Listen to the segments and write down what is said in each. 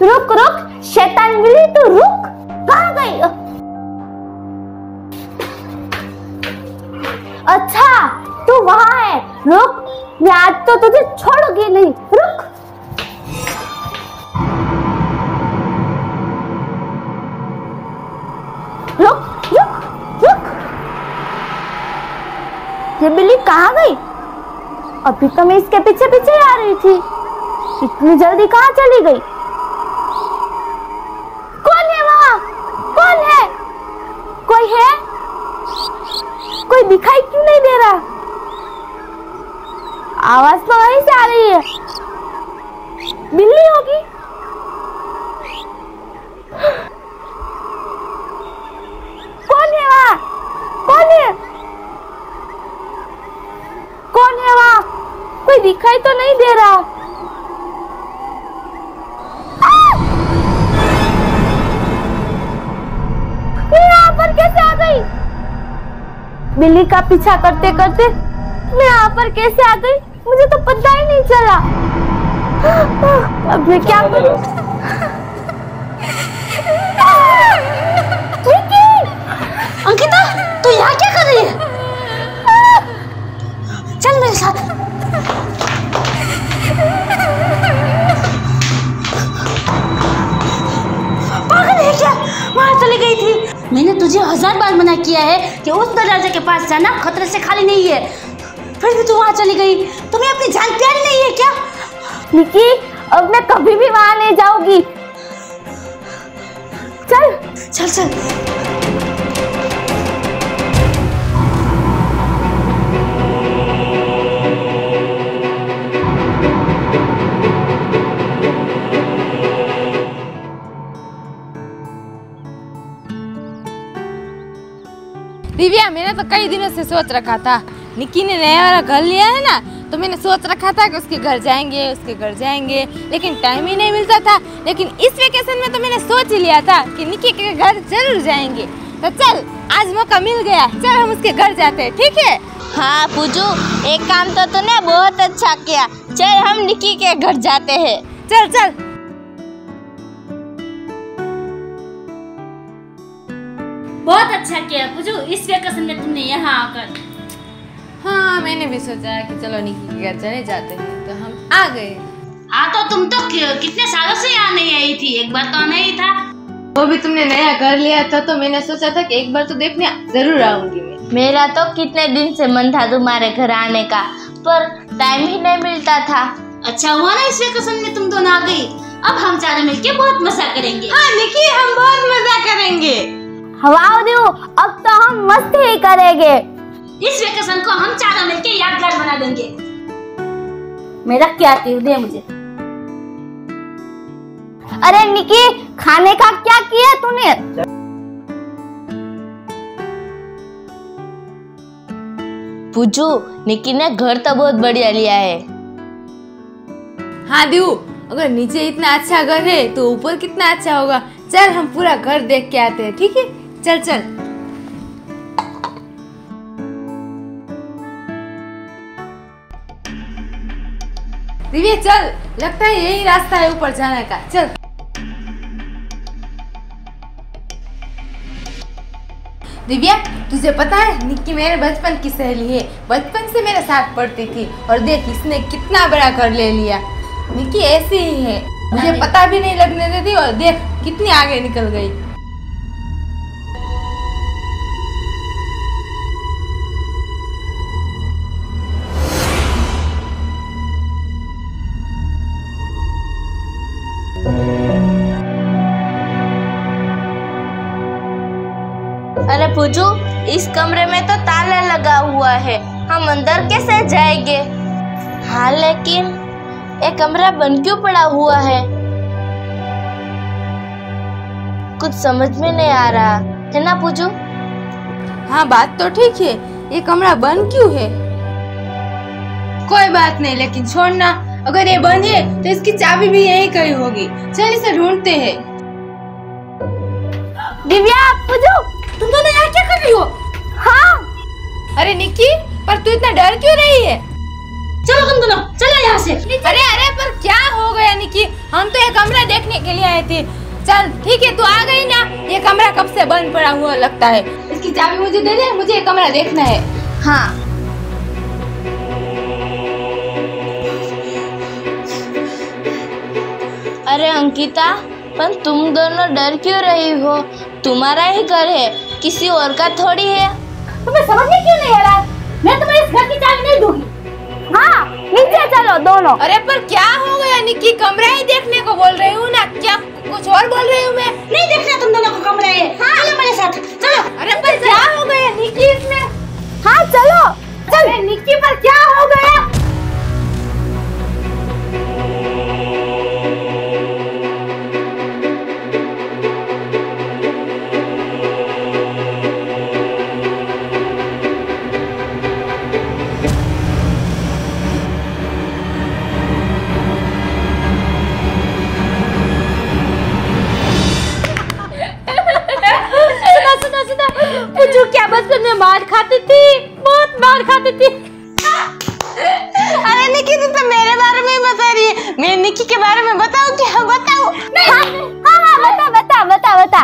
रुक रुक शैतान मिली तो रुक, कहाँ गई? अच्छा तू वहाँ है, रुक मैं आज तो तुझे छोड़ूंगी नहीं, रुक। रुक रुक रुक, ये बिल्ली कहाँ गई? अभी तो मैं इसके पीछे पीछे आ रही थी, इतनी जल्दी कहाँ चली गई? कौन है वहाँ? कौन है? कोई है? कोई दिखाई क्यों नहीं दे रहा? आवाज तो वहीं से आ रही है, बिल्ली होगी। कौन है वहाँ? कौन है? कौन है वहाँ? कोई दिखाई तो नहीं दे रहा। बिल्ली का पीछा करते करते मैं यहाँ पर कैसे आ गई, मुझे तो पता ही नहीं चला। अब मैं क्या करूं? अंकिता तू यहाँ क्या कर रही है? चल मेरे साथ। पागल है क्या? वहां चली गई थी। मैंने तुझे 1000 बार मना किया है कि उस दरवाजे के पास जाना खतरे से खाली नहीं है, फिर भी तू वहाँ चली गई। तुम्हें अपनी जान प्यारी नहीं है क्या? निकी अब मैं कभी भी वहाँ नहीं जाऊंगी। चल चल चल। दिव्या मैंने तो कई दिनों से सोच रखा था, निकी ने नया वाला घर लिया है ना, तो मैंने सोच रखा था कि उसके घर जाएंगे लेकिन टाइम ही नहीं मिलता था। लेकिन इस वेकेशन में तो मैंने सोच ही लिया था कि निकी के घर जरूर जाएंगे, तो चल आज मौका मिल गया, चल हम उसके घर जाते हैं, ठीक है? हाँ पूजू एक काम तो तूने बहुत अच्छा किया, चल हम निकी के घर जाते है, चल चल। बहुत अच्छा किया पूजू इस वेकेशन में तुमने यहाँ आकर। हाँ मैंने भी सोचा कि चलो निकी के घर चले जाते हैं, तो हम आ गए। हाँ तो तुम तो कितने सालों से यहाँ नहीं आई थी, एक बार तो नहीं था। वो भी तुमने नया घर लिया था तो मैंने सोचा था कि एक बार तो देखने जरूर आऊंगी। मेरा तो कितने दिन से मन था तुम्हारे घर आने का, पर टाइम ही नहीं मिलता था। अच्छा हुआ ना इस वेकेशन में तुम दोनों आ गई, अब हम सारे मिलके बहुत मजा करेंगे। हाँ निकी हम बहुत मजा करेंगे। अब तो हम मस्ती ही करेंगे। इस वेकेशन को हम चारों मिलके यादगार बना देंगे। मेरा क्या किया दे मुझे। अरे निकी खाने का क्या किया तूने? पूजू निकी ने घर तो बहुत बढ़िया लिया है। हाँ दीव अगर नीचे इतना अच्छा घर है तो ऊपर कितना अच्छा होगा, चल हम पूरा घर देख के आते हैं, ठीक है? चल चल। दिव्या चल, लगता है यही रास्ता है ऊपर जाने का, चल। दिव्या तुझे पता है निकी मेरे बचपन की सहेली है, बचपन से मेरे साथ पढ़ती थी, और देख इसने कितना बड़ा घर ले लिया। निकी ऐसी ही है, मुझे पता भी नहीं लगने देती, और देख कितनी आगे निकल गई। अरे पूजू इस कमरे में तो ताला लगा हुआ है, हम अंदर कैसे जाएंगे? हाँ लेकिन ये कमरा बंद क्यों पड़ा हुआ है, कुछ समझ में नहीं आ रहा है ना पूजू? हाँ बात तो ठीक है, ये कमरा बंद क्यों है? कोई बात नहीं, लेकिन छोड़ना अगर ये बंद है तो इसकी चाबी भी यही कहीं होगी, चल इसे ढूंढते हैं। दिव्या पूजू तुम दोनों यहाँ क्या कर रही हो? हाँ। अरे निकी पर तू इतना डर क्यों रही है? चलो तुम दोनों चलो यहाँ से। अरे अरे पर क्या हो गया निकी, हम तो ये कमरा देखने के लिए आए थे। चल ठीक है, तू आ गई ना। ये कमरा कब से बंद पड़ा हुआ लगता है, इसकी चाबी मुझे दे दे, मुझे ये कमरा देखना है। हाँ अरे अंकिता, पर तुम दोनों डर क्यों रही हो? तुम्हारा ही घर है, किसी और का थोड़ी है। तुम्हें समझ में क्यों नहीं आ रहा? मैं तुम्हें इस घर की चाबी नहीं दूंगी। हाँ नीचे चलो दोनों। अरे पर क्या हो गया निक्की, कमरा ही देखने को बोल रही हूँ ना, क्या कुछ और बोल रही हूँ मैं? नहीं देखना तुम दोनों को कमरा है। हाँ चलो मेरे साथ चलो। अरे पर क्या हो गया निक्की इसमें? हाँ चलो चल। निक्की पर क्या हो गया? पूजू क्या बचपन में मार खाती थी, बहुत मार खाती थी। अरे निक्की तू तो मेरे बारे में बता रही है, मैं निक्की के बारे में बताऊं क्या? बताऊं? हाँ, बता।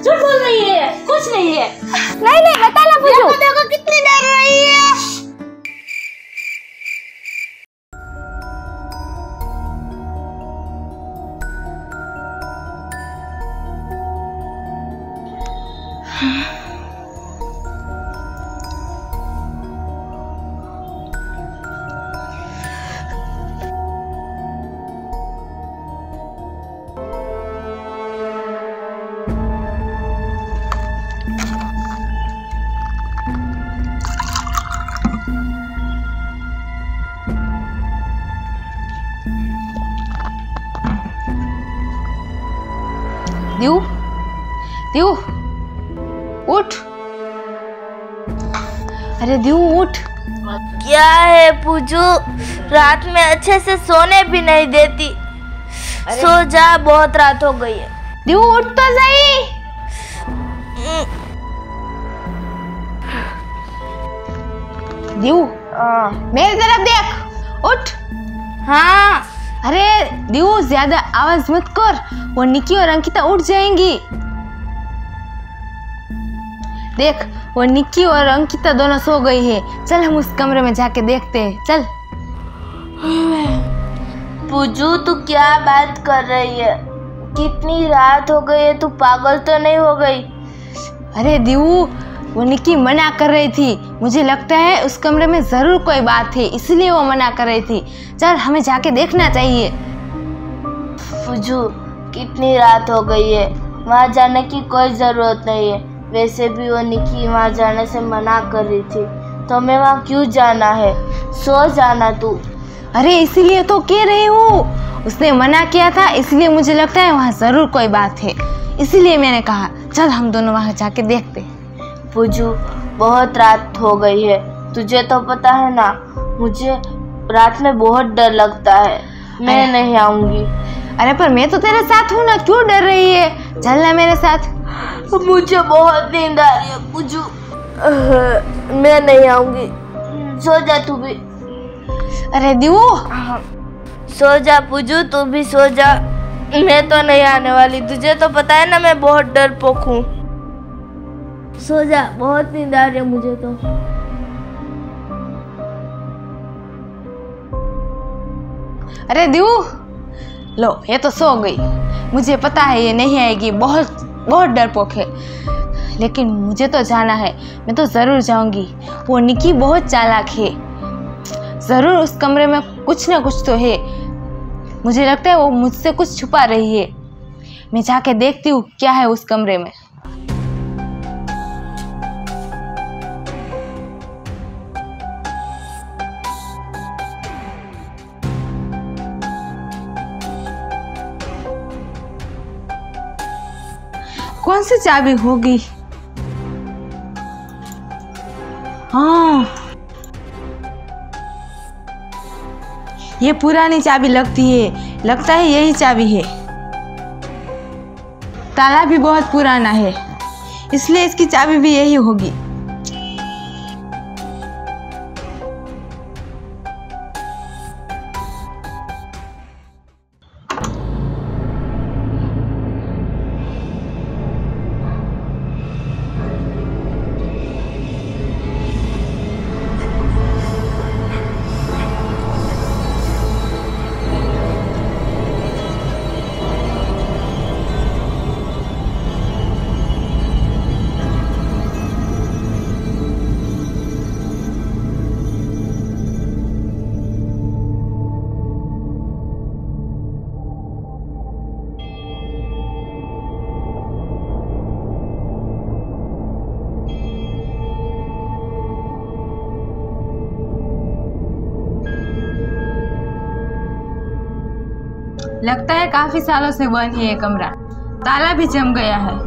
झूठ बोल रही है, कुछ नहीं है। नहीं बता ना पूजू। देखो कितनी डर रही है। दियू उठ। अरे दियू उठ। क्या है पूजू, रात में अच्छे से सोने भी नहीं देती। सो जा, बहुत रात हो गई है। दियू उठ तो सही। दियू मेरी तरफ देख, उठ। हाँ अरे दियू ज्यादा आवाज मत कर, वो निक्की और अंकिता उठ जाएंगी। देख वो निक्की और अंकिता दोनों सो गई है। चल हम उस कमरे में जाके देखते हैं। चल पूजू तू क्या बात कर रही है, कितनी रात हो गई है, तू पागल तो नहीं हो गई? अरे दियू वो निक्की मना कर रही थी, मुझे लगता है उस कमरे में जरूर कोई बात है, इसलिए वो मना कर रही थी। चल हमें जाके देखना चाहिए। पूजू कितनी रात हो गई है, वहाँ जाने की कोई ज़रूरत नहीं है। वैसे भी वो निक्की वहाँ जाने से मना कर रही थी, तो हमें वहाँ क्यों जाना है? सो जाना तू। अरे इसीलिए तो कह रही हूँ, उसने मना किया था इसलिए मुझे लगता है वहाँ ज़रूर कोई बात है, इसीलिए मैंने कहा चल हम दोनों वहाँ जाके देखते। पूजू बहुत रात हो गई है, तुझे तो पता है ना मुझे रात में बहुत डर लगता है, मैं नहीं आऊँगी। अरे पर मैं तो तेरे साथ हूँ ना, क्यों डर रही है? चल ना मेरे साथ। मुझे बहुत नींद आ रही है पूजू, मैं नहीं आऊँगी। सो जा तू भी। अरे दियू सो जा, पूजू तू भी सो जा, मैं तो नहीं आने वाली। तुझे तो पता है ना मैं बहुत डरपोक हूँ। सो जा, बहुत नींद आ रही है मुझे तो। अरे दियू लो, ये तो सो गई। मुझे पता है ये नहीं आएगी, बहुत डरपोक है, लेकिन मुझे तो जाना है, मैं तो ज़रूर जाऊंगी। वो निक्की बहुत चालाक है, ज़रूर उस कमरे में कुछ ना कुछ तो है। मुझे लगता है वो मुझसे कुछ छुपा रही है। मैं जाके देखती हूँ क्या है उस कमरे में। कौन सी चाबी होगी? हाँ ये पुरानी चाबी लगती है, लगता है यही चाबी है। ताला भी बहुत पुराना है, इसलिए इसकी चाबी भी यही होगी। लगता है काफी सालों से बंद है ये कमरा, ताला भी जम गया है।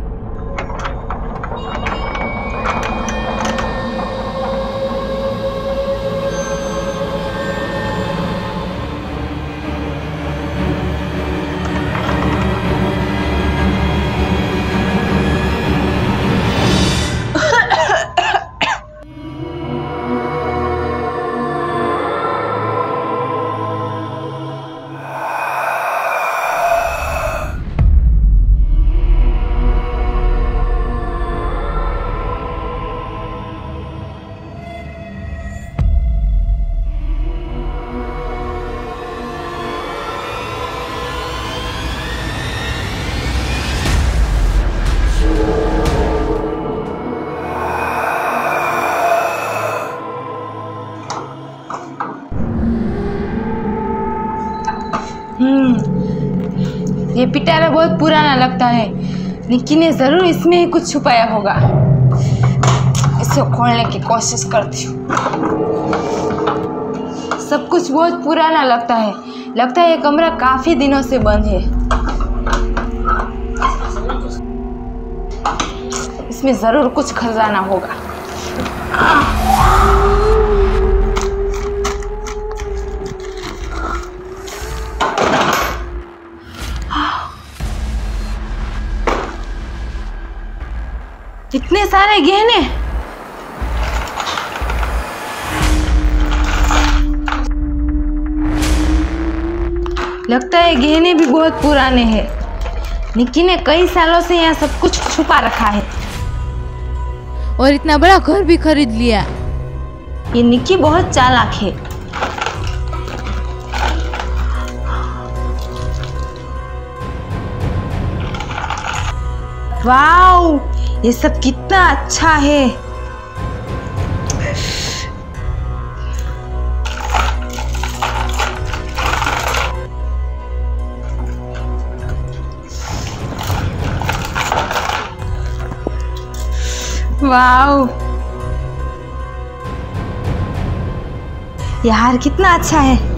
ये पिटारा बहुत पुराना लगता है। निक्की ने जरूर इसमें ही कुछ छुपाया होगा। इसे खोलने की कोशिश करती हूँ। सब कुछ बहुत पुराना लगता है। लगता है ये कमरा काफी दिनों से बंद है। इसमें जरूर कुछ खजाना होगा। इतने सारे गहने, लगता है गहने भी बहुत पुराने हैं। निक्की ने कई सालों से यहाँ सब कुछ छुपा रखा है और इतना बड़ा घर भी खरीद लिया। ये निक्की बहुत चालाक है। वाह, ये सब कितना अच्छा है। वाओ, यार कितना अच्छा है।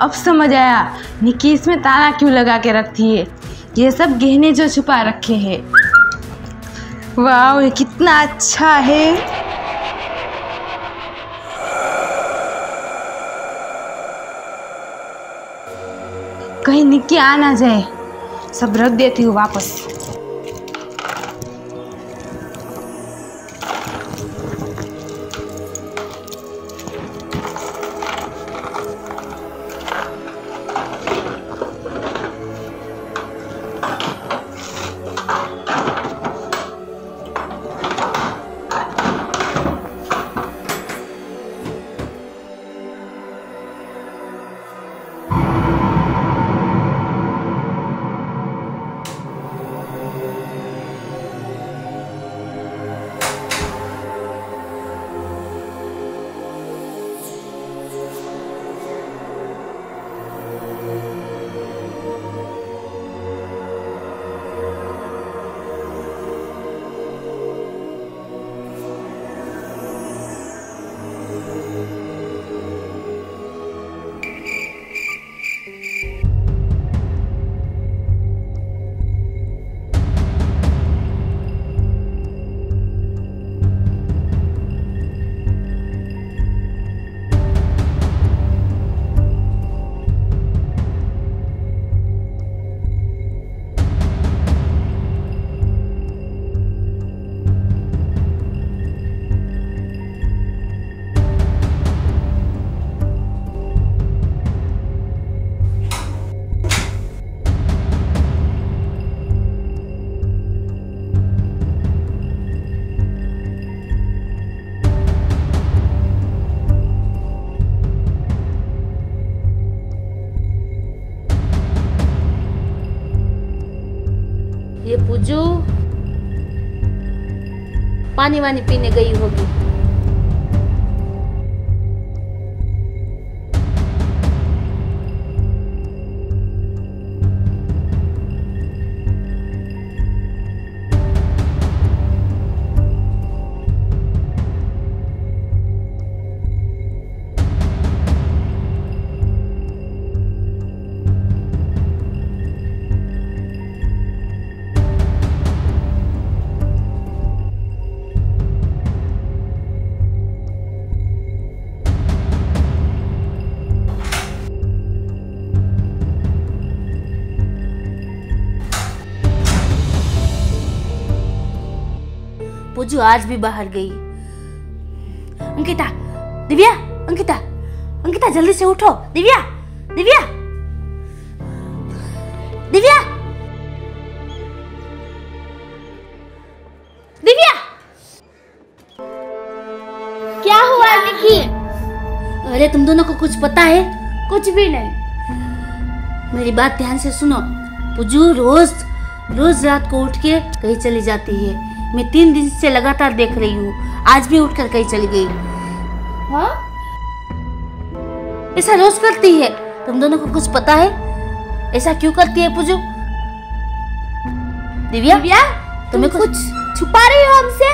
अब समझ आया निक्की इसमें ताला क्यों लगा के रखती है। ये सब गहने जो छुपा रखे हैं। वाह, ये कितना अच्छा है। कहीं निक्की आ ना जाए। सब रख देती हूँ वापस। ये पूजू पानी वानी पीने गई होगी। पूजू आज भी बाहर गई। अंकिता, दिव्या, अंकिता, अंकिता जल्दी से उठो। दिव्या, दिव्या, दिव्या, दिव्या, क्या हुआ निकी? अरे तुम दोनों को कुछ पता है? कुछ भी नहीं। मेरी बात ध्यान से सुनो। पूजू रोज रात को उठ के कहीं चली जाती है। मैं 3 दिन से लगातार देख रही हूँ, आज भी उठकर कहीं चली गई। हाँ? ऐसा रोज करती है। तुम दोनों को कुछ पता है? ऐसा क्यों करती है पूजू? दिव्या, दिव्या, तुम्हें कुछ छुपा रही हो हमसे?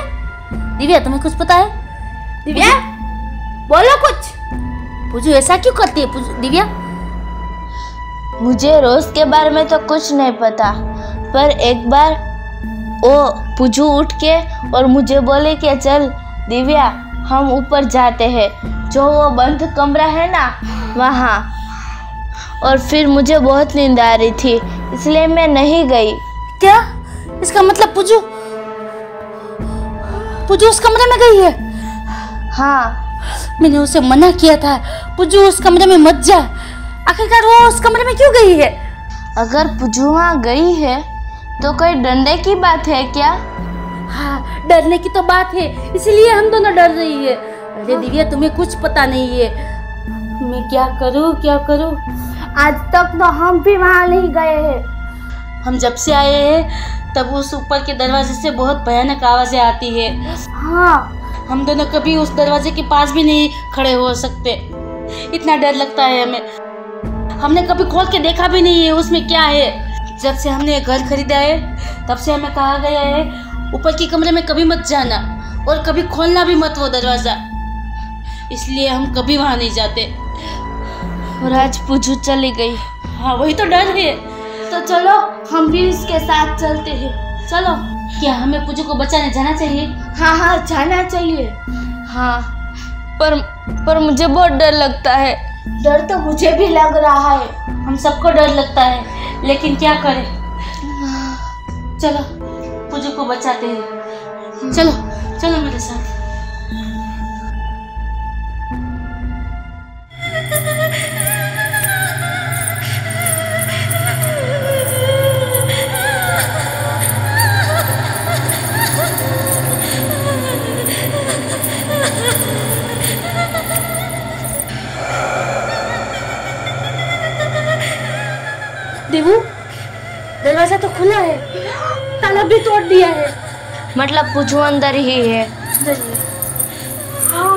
दिव्या, तुम्हें कुछ पता है? दिव्या, बोलो कुछ। पूजू ऐसा क्यों करती है? पूजू, दिव्या, मुझे रोज के बारे में तो कुछ नहीं पता, पर एक बार ओ पूजू उठ के और मुझे बोले कि चल दिव्या हम ऊपर जाते हैं, जो वो बंद कमरा है ना वहाँ। और फिर मुझे बहुत नींद आ रही थी, इसलिए मैं नहीं गई। क्या? इसका मतलब पूजू उस कमरे में गई है? हाँ, मैंने उसे मना किया था, पूजू उस कमरे में मत जा। आखिरकार वो उस कमरे में क्यों गई है? अगर पूजू वहाँ गई है तो कोई डरने की बात है क्या? हाँ, डरने की तो बात है, इसलिए हम दोनों डर रही है। अरे दिव्या, तुम्हें कुछ पता नहीं है। मैं क्या करूं? आज तक तो हम भी वहाँ नहीं गए हैं। हम जब से आए हैं तब उस ऊपर के दरवाजे से बहुत भयानक आवाजें आती है। हाँ, हम दोनों कभी उस दरवाजे के पास भी नहीं खड़े हो सकते, इतना डर लगता है हमें। हमने कभी खोल के देखा भी नहीं है उसमें क्या है। जब से हमने घर खरीदा है तब से हमें कहा गया है ऊपर के कमरे में कभी मत जाना और कभी खोलना भी मत वो दरवाज़ा, इसलिए हम कभी वहाँ नहीं जाते। और आज पूजू चली गई। हाँ, वही तो डर है। तो चलो हम भी इसके साथ चलते हैं। चलो, क्या हमें पूजू को बचाने जाना चाहिए? हाँ, जाना चाहिए। हाँ, पर मुझे बहुत डर लगता है। डर तो मुझे भी लग रहा है। हम सबको डर लगता है, लेकिन क्या करें। चलो पूजू को बचाते हैं। चलो चलो मेरे साथ। दरवाजा तो खुला है, ताला भी तोड़ दिया है, मतलब पूजू अंदर ही है। हाँ।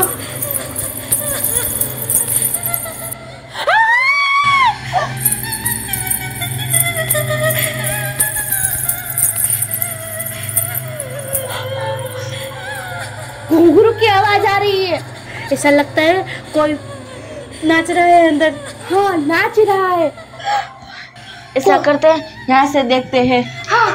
घुंघरू की आवाज आ रही है। ऐसा लगता है कोई नाच रहा है अंदर। हाँ, नाच रहा है। ऐसा करते हैं, यहाँ से देखते हैं। हाँ।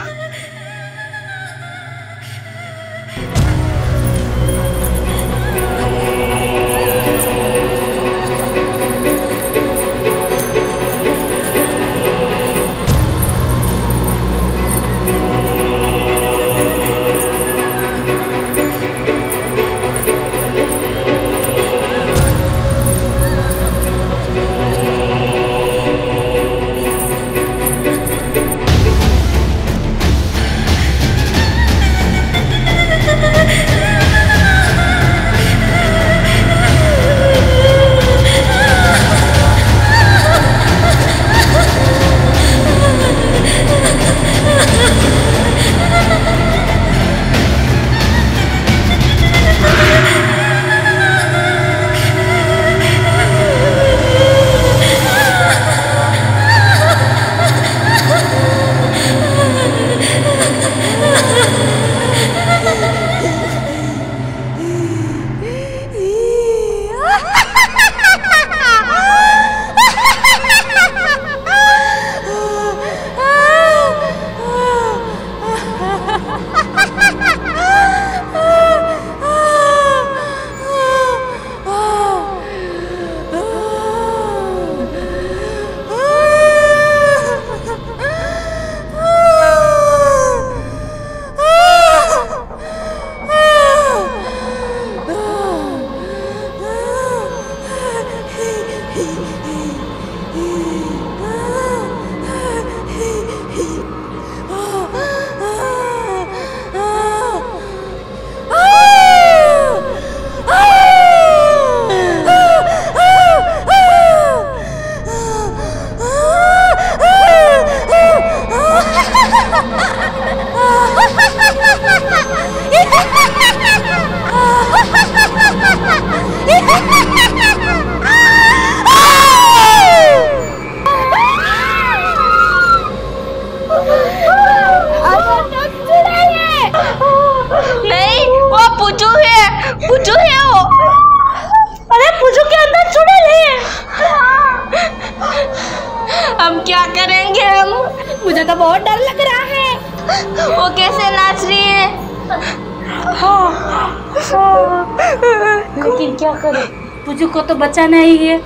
बचा नहीं है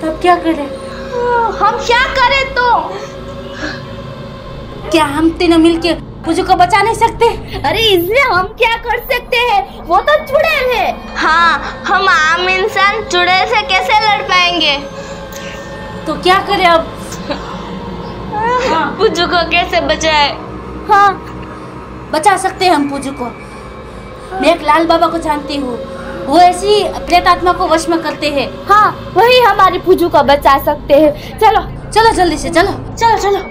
तब क्या करें? हम क्या करें तो? क्या हम तीनों मिलके पूजू को बचा नहीं सकते? अरे इसमें हम क्या कर सकते हैं? वो तो चुड़ैल है। हाँ, हम आम इंसान चुड़ैल से कैसे लड़ पाएंगे? तो क्या करें अब? पूजू को कैसे बचाए? हाँ, बचा सकते हैं हम पूजू को। मैं एक लाल बाबा को जानती हूँ, वो ऐसी प्रेत आत्मा को वश में करते हैं। हाँ, वही हमारी पूजू को बचा सकते हैं। चलो चलो जल्दी से चलो चलो चलो।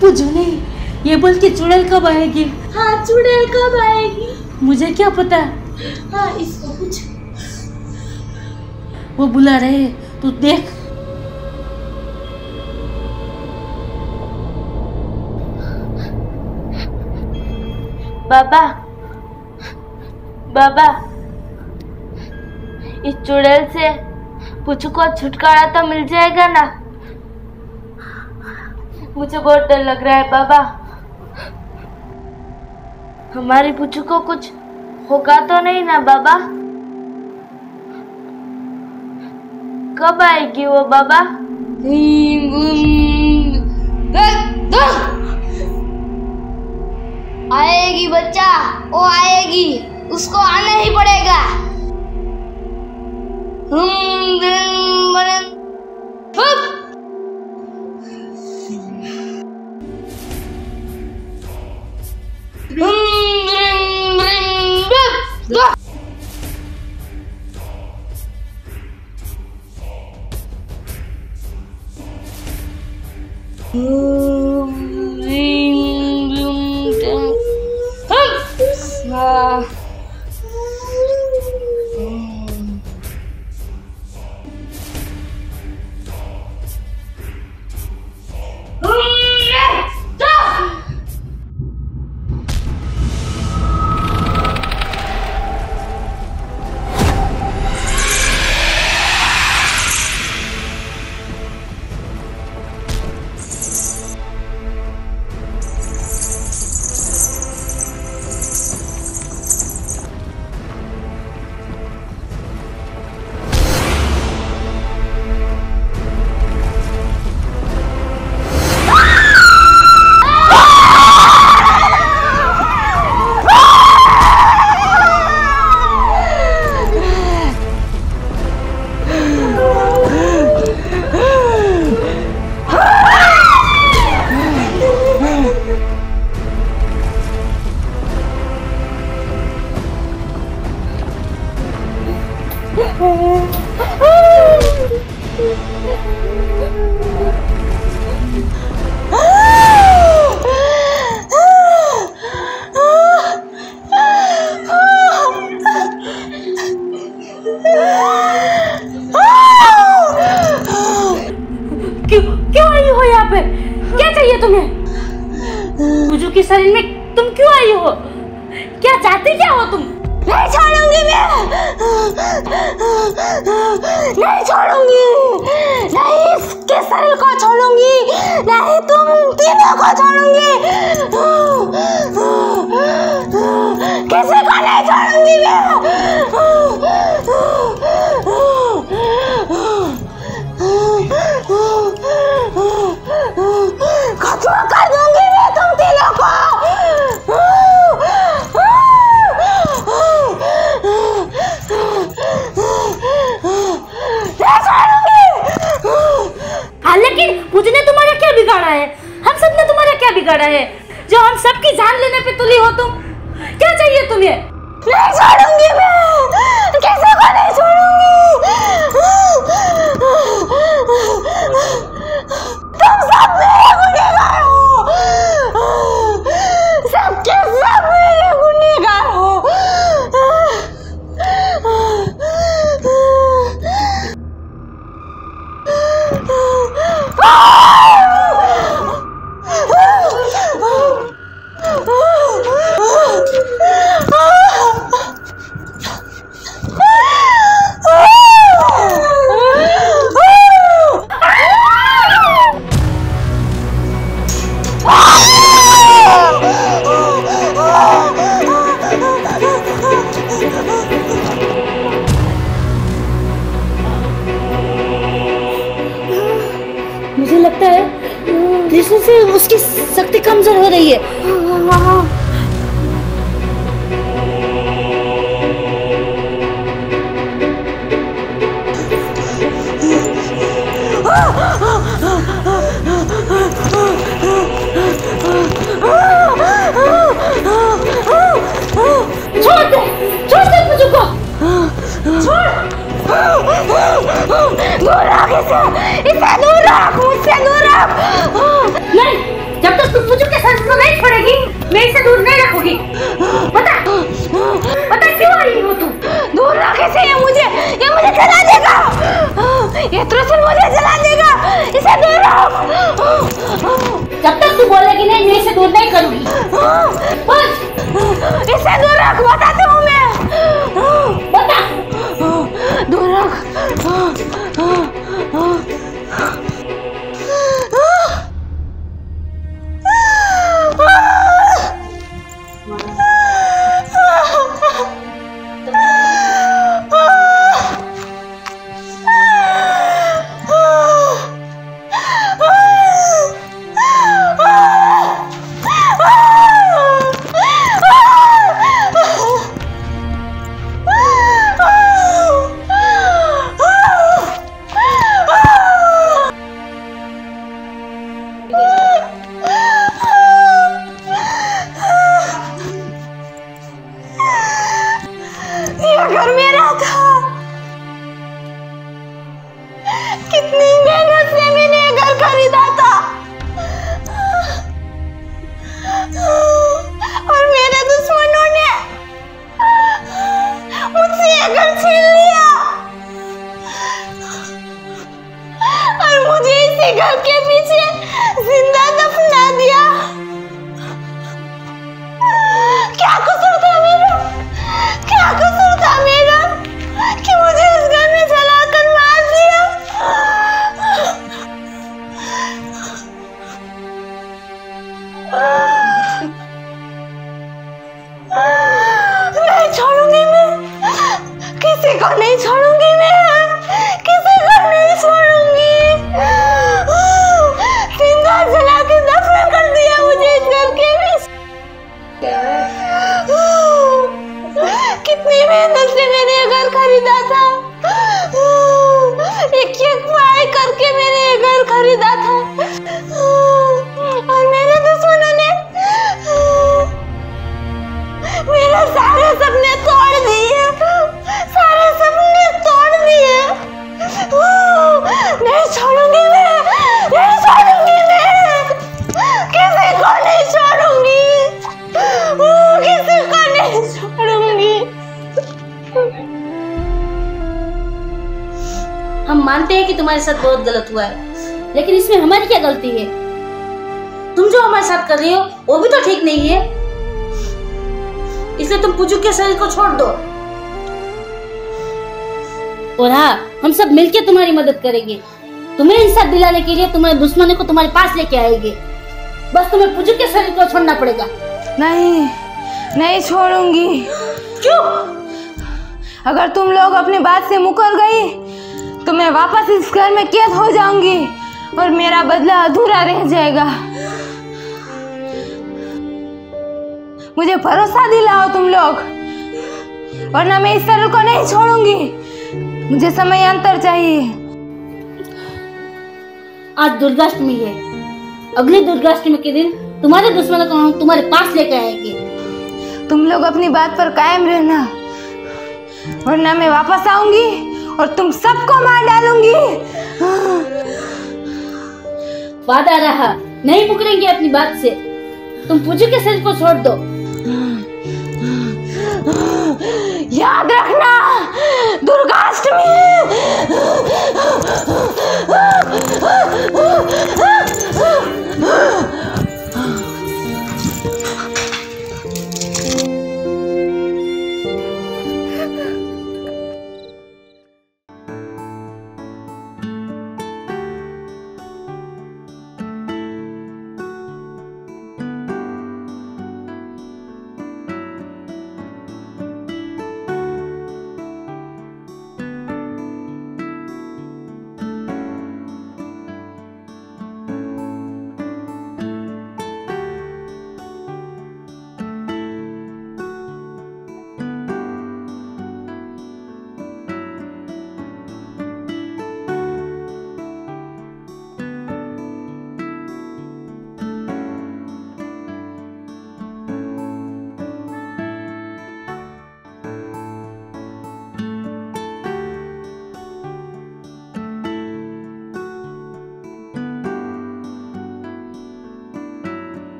पूजू नहीं, ये बोल के चुड़ैल कब आएगी? हाँ, चुड़ैल कब आएगी? मुझे क्या पता। हाँ, इसको कुछ वो बुला रहे, तू देख। बाबा बाबा, इस चुड़ैल से पूजू को छुटकारा तो मिल जाएगा ना? मुझे बहुत डर लग रहा है बाबा, हमारी पूजू को कुछ होगा तो नहीं ना बाबा? कब आएगी वो बाबा? आएगी बच्चा, वो आएगी, उसको आना ही पड़ेगा। तुम्हें? पूजू की शरण में तुम क्यों आई हो? क्या चाहती क्या हो तुम? नहीं छोड़ूंगी मैं, नहीं छोड़ूंगी, नहीं इसके शरीर को छोड़ूंगी, नहीं तुम तीनों को छोड़ूंगी, किसी को नहीं छोड़ूंगी मैं, खत्म कर दूंगी मैं तुम तीनों को। लेकिन मुझने तुम्हारा क्या बिगाड़ा है? हम सब ने तुम्हारा क्या बिगाड़ा है जो हम सबकी जान लेने पे तुली हो तुम? क्या चाहिए तुम्हें? नहीं छोड़ूंगी मैं, किसी को नहीं छोड़ूंगी। तुम सब मेरे गुनहगार हो, सबके सब मेरे गुनहगार हो। मुझे लगता है कृष्ण से उसकी शक्ति कमजोर हो रही है। छोड़ दे मुझे को, छोड़, दूर रख इसे, दूर रख मुझसे, दूर रख। नहीं, जब तक तुम मुझे को नहीं छोड़ेगी मैं इसे दूर नहीं रखूंगी। पता पता क्यों आई हो तुम? दूर रख इसे, ये मुझे जला देगा, ये त्रिशूल मुझे जला देगा, इसे दूर रख। जब तक तू बोलेगी नहीं मैं इसे दूर नहीं करूंगी। बस इसे दूर रख, बताती हूँ मैं, बता, दूर रख। हम मानते हैं कि तुम्हारे साथ बहुत गलत हुआ है, लेकिन इसमें हमारी क्या गलती है? तुम जो हमारे साथ कर रही हो वो भी तो ठीक नहीं है, इसलिए तुम पूजू के शरीर को छोड़ दो। और हाँ, हम सब मिलकर तुम्हारी मदद करेंगे, तुम्हें इंसाफ दिलाने के लिए तुम्हारे दुश्मनों को तुम्हारे पास लेके आएंगे। बस तुम्हें पूजू के शरीर को छोड़ना पड़ेगा। नहीं नहीं छोड़ूंगी। क्यों? अगर तुम लोग अपनी बात से मुकर गई तो मैं वापस इस घर में कैद हो जाऊंगी और मेरा बदला अधूरा रह जाएगा। मुझे भरोसा दिलाओ तुम लोग, वरना मैं इस शरीर को नहीं छोड़ूंगी। मुझे समयांतर चाहिए। आज दुर्गाष्टमी है, अगली दुर्गाष्टमी के दिन तुम्हारे दुश्मनों को हम तुम्हारे पास लेकर आएंगे। तुम लोग अपनी बात पर कायम रहना, वरना मैं वापस आऊंगी और तुम सबको मार डालूंगी। वादा रहा, नहीं मुकरेंगे अपनी बात से। तुम पूजू के शरीर को छोड़ दो। याद रखना दुर्गाष्टमी